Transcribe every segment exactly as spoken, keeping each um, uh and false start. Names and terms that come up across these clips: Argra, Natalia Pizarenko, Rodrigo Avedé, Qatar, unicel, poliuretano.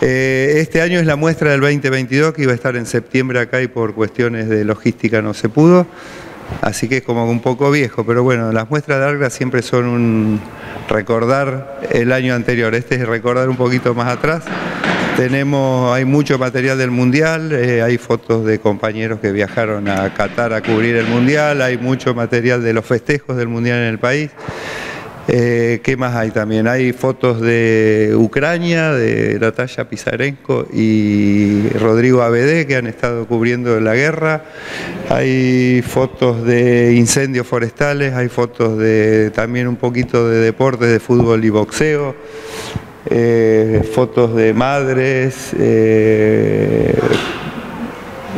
Eh, este año es la muestra del veinte veintidós, que iba a estar en septiembre acá y por cuestiones de logística no se pudo, así que es como un poco viejo, pero bueno, las muestras de Argra siempre son un recordar el año anterior, este es recordar un poquito más atrás. Tenemos, hay mucho material del Mundial, eh, hay fotos de compañeros que viajaron a Qatar a cubrir el Mundial, hay mucho material de los festejos del Mundial en el país. Eh, ¿Qué más hay también? Hay fotos de Ucrania, de Natalia Pizarenko y Rodrigo Avedé, que han estado cubriendo la guerra. Hay fotos de incendios forestales, hay fotos de también un poquito de deportes, de fútbol y boxeo. Eh, fotos de madres, eh,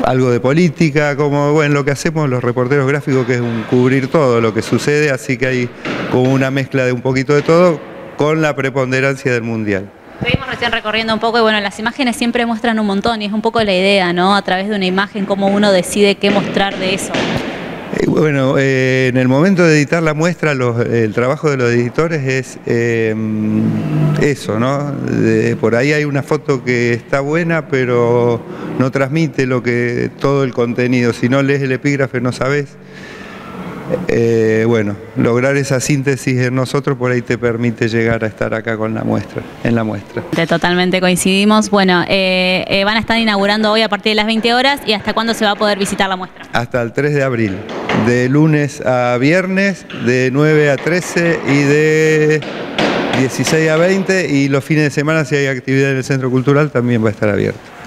algo de política, como bueno, lo que hacemos los reporteros gráficos, que es un cubrir todo lo que sucede, así que hay como una mezcla de un poquito de todo con la preponderancia del Mundial. Estuvimos recién recorriendo un poco y bueno, las imágenes siempre muestran un montón y es un poco la idea, ¿no? A través de una imagen, cómo uno decide qué mostrar de eso. Bueno, eh, en el momento de editar la muestra, los, el trabajo de los editores es eh, eso, ¿no? De, por ahí hay una foto que está buena, pero no transmite lo que, todo el contenido. Si no lees el epígrafe no sabes. Eh, bueno, lograr esa síntesis en nosotros por ahí te permite llegar a estar acá con la muestra, en la muestra. Totalmente coincidimos. Bueno, eh, eh, van a estar inaugurando hoy a partir de las veinte horas y ¿hasta cuándo se va a poder visitar la muestra? Hasta el tres de abril, de lunes a viernes, de nueve a trece y de dieciséis a veinte, y los fines de semana, si hay actividad en el Centro Cultural, también va a estar abierto.